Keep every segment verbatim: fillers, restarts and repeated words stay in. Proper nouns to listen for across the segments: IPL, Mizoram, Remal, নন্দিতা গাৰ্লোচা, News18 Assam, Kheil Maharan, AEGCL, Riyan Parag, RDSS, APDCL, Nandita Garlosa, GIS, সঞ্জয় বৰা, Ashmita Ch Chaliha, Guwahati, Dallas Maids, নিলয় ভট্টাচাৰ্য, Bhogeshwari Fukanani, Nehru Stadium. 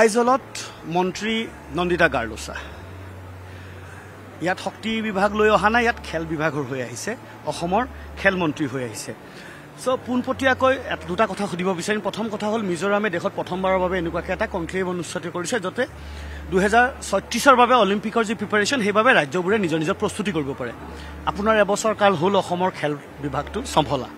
আইজলত মন্ত্রী নন্দিতা গাৰ্লোচা ইয়াত শক্তি বিভাগ লৈ অহা নাই, ইয়াত খেল বিভাগৰ হৈ আহিছে, অসমৰ খেল মন্ত্ৰী হৈ আহিছে। সো পোনপটীয়াকৈ দুটা কথা সুধিব বিচাৰিম। প্ৰথম কথা হ'ল মিজোৰামে দেশত প্ৰথমবাৰৰ বাবে এনেকুৱাকে এটা কনক্লেভ অনুষ্ঠিত কৰিছে যাতে দুহেজাৰ ছয়ত্ৰিছৰ বাবে অলিম্পিকৰ যি প্ৰিপাৰেশ্যন সেইবাবে ৰাজ্যবোৰে নিজৰ নিজৰ প্ৰস্তুতি কৰিব পাৰে। আপোনাৰ এবছৰ কাল হ'ল অসমৰ খেল বিভাগটো সম্ভলা,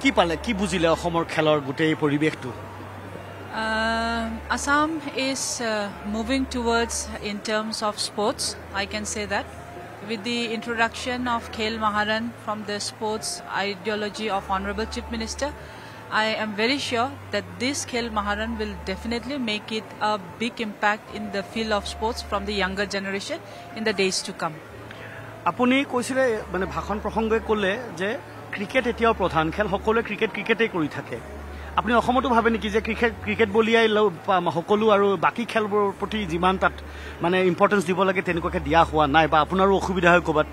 কি পালে, কি বুজিলে অসমৰ খেলৰ গোটেই পৰিৱেশটো? Uh, Assam is uh, moving towards in terms of sports, I can say that. With the introduction of Kheil Maharan from the sports ideology of Honorable Chief Minister, I am very sure that this Kheil Maharan will definitely make it a big impact in the field of sports from the younger generation in the days to come. Apuni koisile mane bhakhon prohonge kolle je cricket etiao pradhan khel hokole cricket cricket ei kori thake. আপনি অসমতো ভাবে নেকি যে cricket cricket বলিয়াই সকলো আৰু বাকি খেলবোৰৰ প্ৰতি যিমান তাত মানে ইম্পৰ্টেন্স দিব লাগে তেনেকুৱাকে দিয়া হোৱা নাই বা আপোনাৰো অসুবিধা হয় ক'বাত?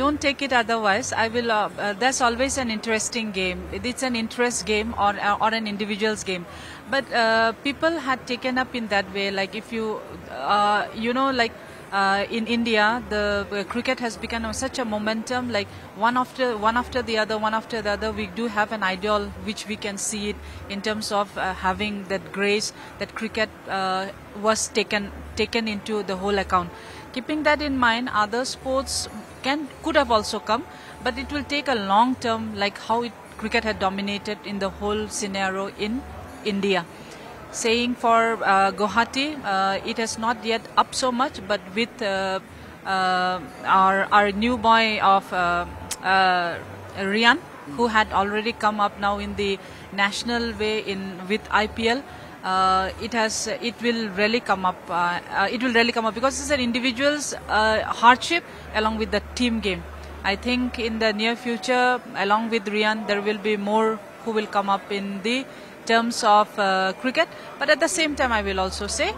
Don't take it otherwise. I will. Uh, uh, that's always an interesting game. It's an interest game or or an individual's game. But uh, people had taken up in that way. Like if you, uh, you know, like. Uh, in India, the uh, cricket has become such a momentum, like one after one after the other, one after the other. We do have an ideal which we can see it in terms of uh, having that grace that cricket uh, was taken taken into the whole account. Keeping that in mind, other sports can could have also come, but it will take a long term, like how it, cricket had dominated in the whole scenario in India. Saying for uh, Guwahati, uh, it has not yet up so much, but with uh, uh, our our new boy of uh, uh, Riyan, who had already come up now in the national way in with I P L, uh, it has it will really come up. Uh, uh, it will really come up because it's an individual's uh, hardship along with the team game. I think in the near future, along with Riyan, there will be more who will come up in the terms of uh, cricket. But at the same time, I will also say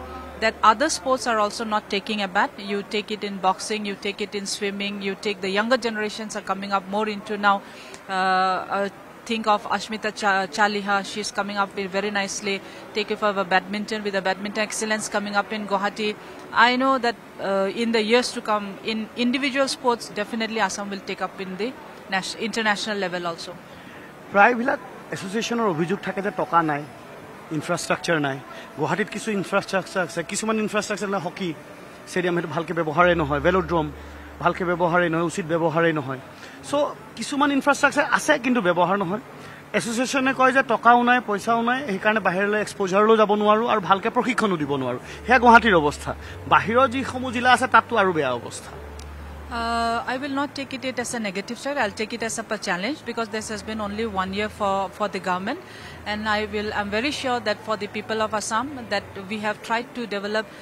that other sports are also not taking a bat. You take it in boxing, you take it in swimming, you take the younger generations are coming up more into now. Uh, uh, think of Ashmita Ch Chaliha, she's coming up very nicely. Take it for a badminton with a badminton excellence coming up in Guwahati. I know that uh, in the years to come, in individual sports, definitely Assam will take up in the national, international level also. Private Association or অভিযোগ থাকে যে টকা নাই, infrastructure নাই। গুৱাহাটীত কিছু infrastructure আছে, কিছুমান ইনফ্রাস্ট্রাকচার না, হকি ষ্টেডিয়াম সেইটো ভালকে ব্যৱহাৰে নহয়, ভেলোড্ৰম ভালকে ব্যৱহাৰে নহয়, উচিত ব্যৱহাৰে নহয়। সো কিছুমান ইনফ্রাস্ট্রাকচার আছে কিন্তু ব্যৱহাৰ নহয়। এছ'চিয়েশ্যনে কয় যে টকাও নাই, পইচাও নাই, সেইকাৰণে বাহিৰলৈ এক্সপ'জাৰলৈ যাব নোৱাৰোঁ আৰু ভালকে প্ৰশিক্ষণো দিব নোৱাৰোঁ। সেয়া গুৱাহাটীৰ অৱস্থা। বাহিৰৰ যিসমূহ জিলা আছে তাততো আৰু বেয়া অৱস্থা। Uh, I will not take it, it as a negative side. I'll take it as a challenge because this has been only one year for for the government, and I will. I'm very sure that for the people of Assam, that we have tried to develop uh,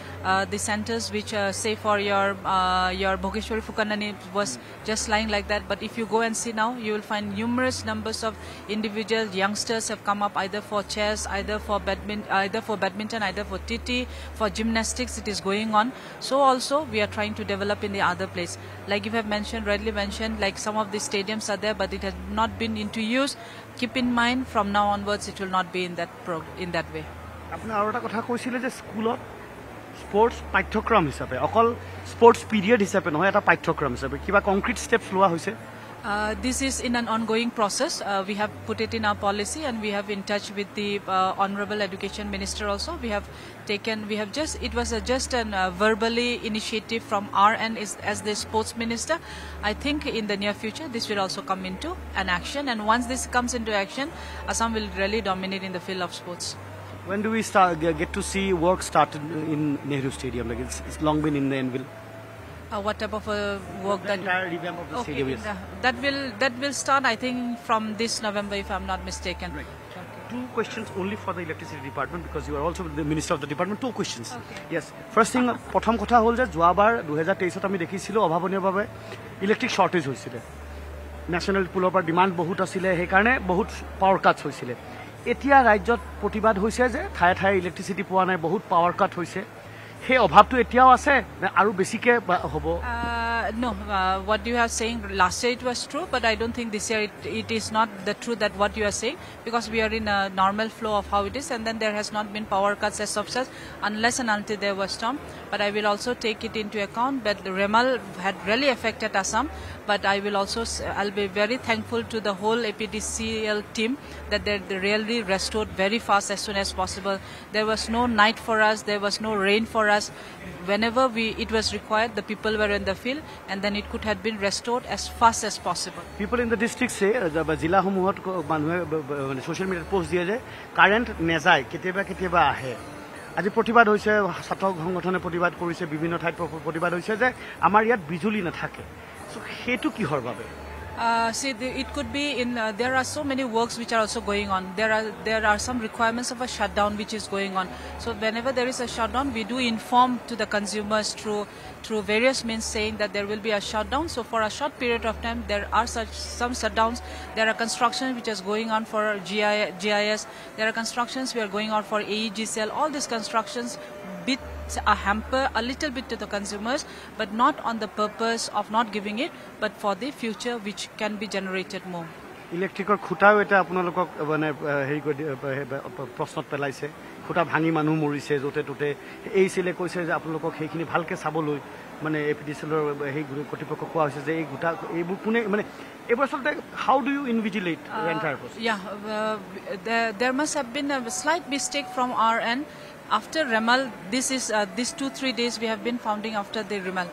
the centers which, uh, say, for your uh, your Bhogeshwari Fukanani was just lying like that. But if you go and see now, you will find numerous numbers of individual youngsters have come up either for chess, either for badminton, either for badminton, either for T T, for gymnastics. It is going on. So also we are trying to develop in the other place. Like you have mentioned, rightly mentioned, like some of the stadiums are there, but it has not been into use. Keep in mind, from now onwards, it will not be in that pro in that way. अपना आरोटा को था कोशिश ले जैसे school और sports पाठ्यक्रम हिसाब है, अकल स्पोर्ट्स पीरियड हिसाब है ना, या ता पाठ्यक्रम हिसाब है, कि बाकी कंक्रीट स्टेप्स लुआ हुए हैं। Uh, this is in an ongoing process. Uh, we have put it in our policy, and we have in touch with the uh, Honorable Education Minister also. We have taken, we have just, it was a, just an uh, verbally initiative from our end is, as the sports minister. I think in the near future, this will also come into an action. And once this comes into action, Assam will really dominate in the field of sports. When do we start, get to see work started in Nehru Stadium? Like it's, it's long been in the anvil. Uh, what type of uh, work the that entire revamp of the okay, stadium, yes. that will that will start, I think, from this November, if I'm not mistaken. Right. Okay. Two questions only for the electricity department, because you are also the minister of the department. Two questions. Okay. Yes. First thing, Potham kotha hol je joabar twenty twenty-three ot ami dekhisilo obhaboniya bhabe electric shortage hoisile. National pool par demand bahut asile, he karone bahut power cuts hoisile. Etia rajyot protibad hoise je thai thai electricity poa nai, bahut power cut hoise. Hey, obhabtu etiao ase na aru besike hobo. Uh, no, uh, what you are saying last year it was true, but I don't think this year it, it is not the truth that what you are saying, because we are in a normal flow of how it is, and then there has not been power cuts as of such unless and until there was storm. But I will also take it into account that the Remal had really affected Assam, but I will also, I'll be very thankful to the whole A P D C L team that they really restored very fast as soon as possible. There was no night for us, there was no rain for us. Whenever we, it was required, the people were in the field, and then it could have been restored as fast as possible. People in the district say, Zila Humuat, social media post, current Nezai, Keteba Keteba Ahe. As a Potibad, Satok Hongotana Potibad, Korise, Bivino type of Potibad, Amariat Bijuli Natake. So, he took you her baby. Uh, see, the, it could be in. Uh, there are so many works which are also going on. There are there are some requirements of a shutdown which is going on. So whenever there is a shutdown, we do inform to the consumers through through various means, saying that there will be a shutdown. So for a short period of time, there are such some shutdowns. There are constructions which is going on for G I S. There are constructions we are going on for A E G C L. All these constructions, bit. A hamper a little bit to the consumers, but not on the purpose of not giving it, but for the future which can be generated more. Electrical khuta eta apnalok mane hei proshnot pelaise khuta bhangi manu morise jote tote ei sile koise je apnalok hei khini bhalke saboloi mane A P D C L er hei kotipokko koa hoise je ei khuta ei pune mane how do you invigilate the entire process? Yeah, uh, there, there must have been a slight mistake from our end. After Remal, this is uh, these two three days we have been founding after the Remal.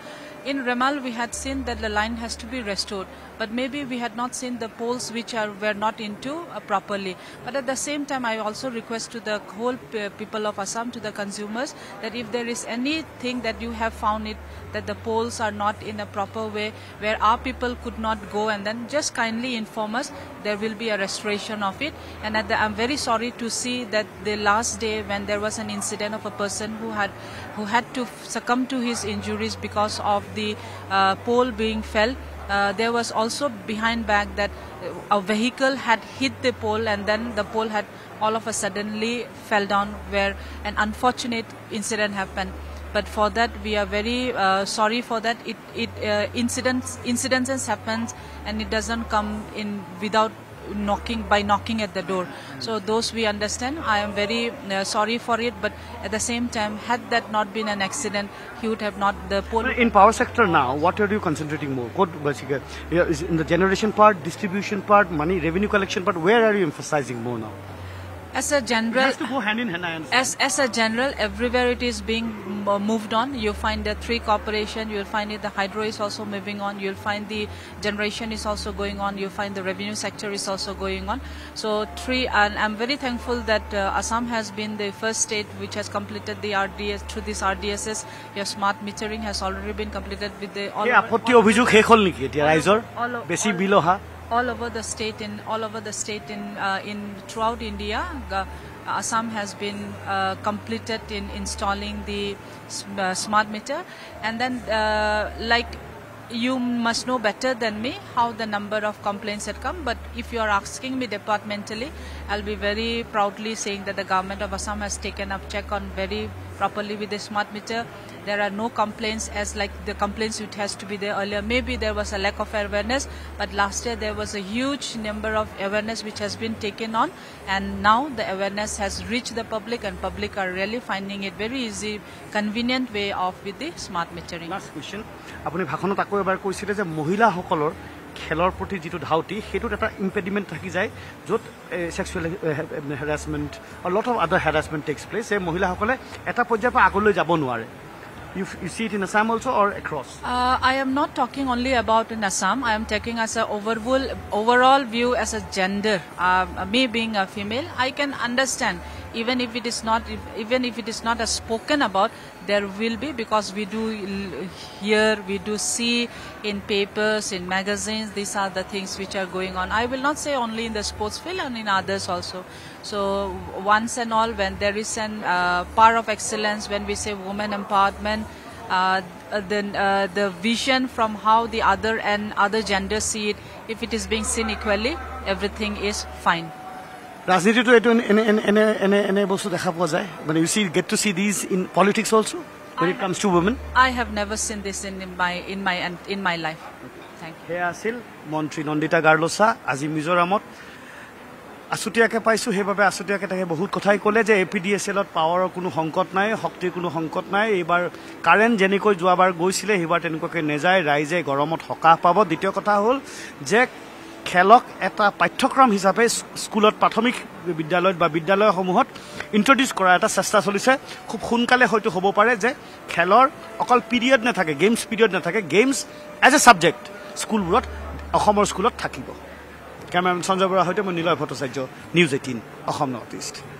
In Remal, we had seen that the line has to be restored, but maybe we had not seen the poles which are were not into uh, properly. But at the same time, I also request to the whole people of Assam, to the consumers, that if there is anything that you have found it that the poles are not in a proper way, where our people could not go, and then just kindly inform us. There will be a restoration of it. And at the, I'm very sorry to see that the last day when there was an incident of a person who had who had to succumb to his injuries because of the uh, pole being fell. Uh, there was also behind back that a vehicle had hit the pole, and then the pole had all of a suddenly fell down, where an unfortunate incident happened. But for that, we are very uh, sorry for that. It, it uh, incidents, incidences happens, and it doesn't come in without knocking by knocking at the door. So those we understand. I am very uh, sorry for it. But at the same time, had that not been an accident, he would have not the pole. In power sector now, what are you concentrating more? In the generation part, distribution part, money, revenue collection part, where are you emphasizing more now? As a general, it has to go hand in hand, I understand. As, as a general, everywhere it is being moved on. You find the three corporation, you'll find it, the hydro is also moving on, you'll find the generation is also going on, you'll find the revenue sector is also going on. So three, and I'm very thankful that uh, Assam has been the first state which has completed the R D S, through this R D S S, your smart metering has already been completed with the... all yeah, over, all all over, all all over the state in all over the state in uh, in throughout India, uh, Assam has been uh, completed in installing the uh, smart meter. And then uh, like you must know better than me how the number of complaints had come, but if you are asking me departmentally, I'll be very proudly saying that the government of Assam has taken up check on very properly with the smart meter. There are no complaints as like the complaints which has to be there earlier. Maybe there was a lack of awareness, but last year there was a huge number of awareness which has been taken on, and now the awareness has reached the public, and public are really finding it very easy, convenient way of with the smart metering. Last question. Apuni bhakhonot ako ebar koisile je mohila hokolor khelor proti jitu dhauti hetu eta impediment thaki jay jot sexual harassment, a lot of other harassment takes place. E mohila hokole eta porjay pa agoloi jabo nuare. You, you see it in Assam also or across? Uh, I am not talking only about in Assam. I am taking as an overall, overall view as a gender. Uh, me being a female, I can understand. Even if it is not, if, even if it is not as spoken about, there will be, because we do hear, we do see in papers, in magazines. These are the things which are going on. I will not say only in the sports field, and in others also. So once and all, when there is an uh, power of excellence, when we say women empowerment, uh, then uh, the vision from how the other and other genders see it, if it is being seen equally, everything is fine. Rajniti to it, and you see, get to see these in politics also? when I it comes have, to women? I have never seen this in, in my in my in my life. Okay. Thank you. Heya asil Montri Nandita Garlosa aji Mizoramot asutiake paisu hebabe asutiake take bahut kothai kole je A P D C L power kuno hongkot nai hokti kuno hongkot nai ebar current jeniko joabar goisile hebar tenkoke nejai raise goromot hoka pabo ditiyo kotha hol je খেলক এটা পাঠ্যক্রম হিসাবে স্কুলত প্রাথমিক বিদ্যালয় বা বিদ্যালয় সমূহত ইন্ট্রোডিউস কৰা এটা চেষ্টা চলিছে খুব খুনকালে হয়তো হ'ব পাৰে যে খেলৰ অকল পিৰিয়ড না থাকে গেমস পিৰিয়ড না থাকে গেমস এজ এ সাবজেক্ট স্কুলবোৰত অসমৰ স্কুলত থাকিব কেমেৰামেন সঞ্জয় বৰা হয়তো মই নিলয় ভট্টাচাৰ্য news eighteen Assam north ইষ্ট